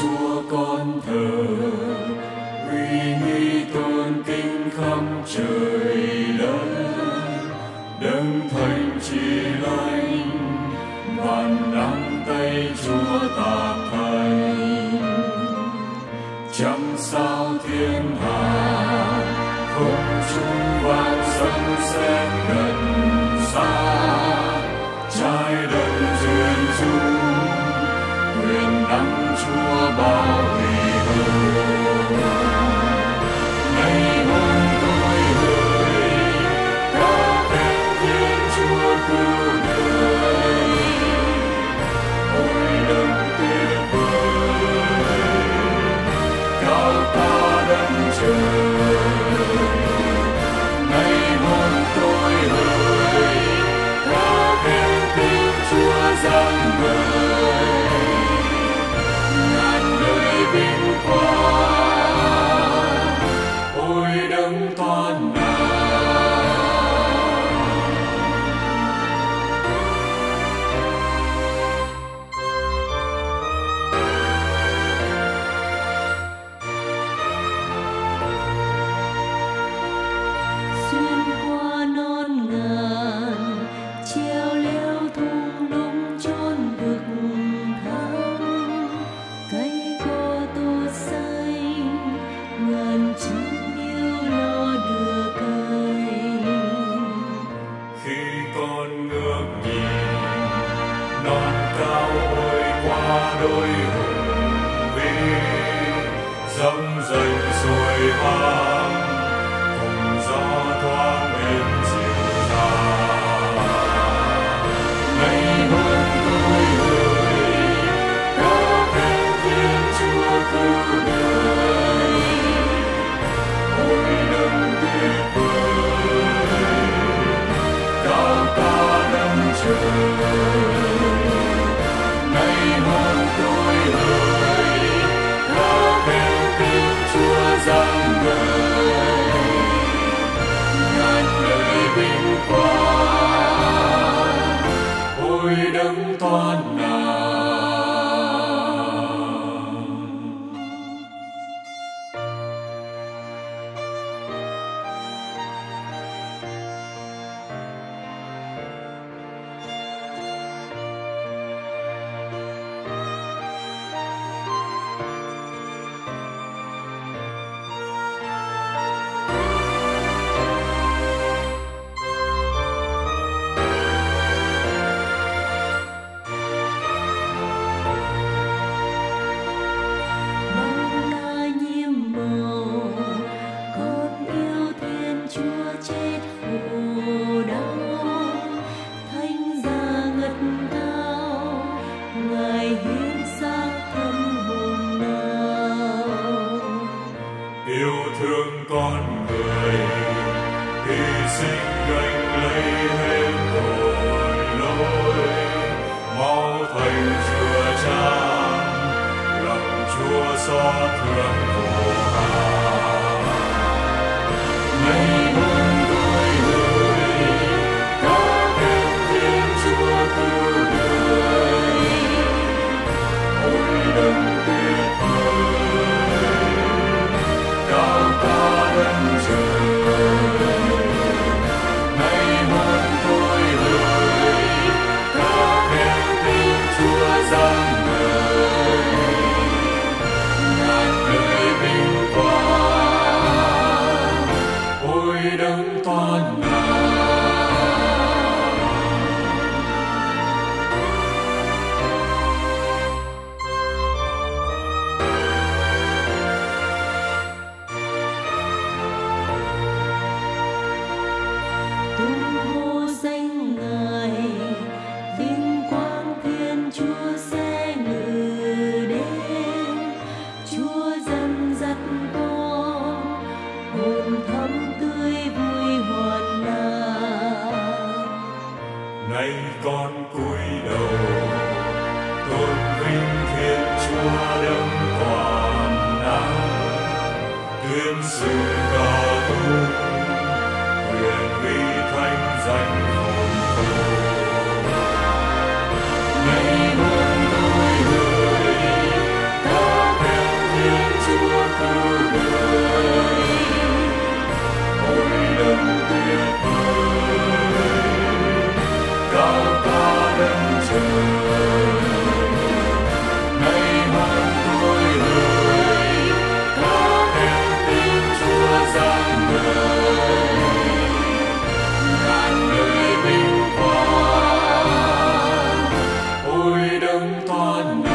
Chúa con thờ, uy nghi tôn kính khắp trời đất. Đấng Thánh Chi Lành, bàn nắm tay Chúa Tạc Thành, trăm sao thiên hà, không trung vạn sấm sét gần xa, trái đất duyên dung, quyền năng Chúa bao vây hơn. Hãy subscribe cho kênh Ghiền Mì Gõ để không bỏ lỡ những video hấp dẫn. thương con.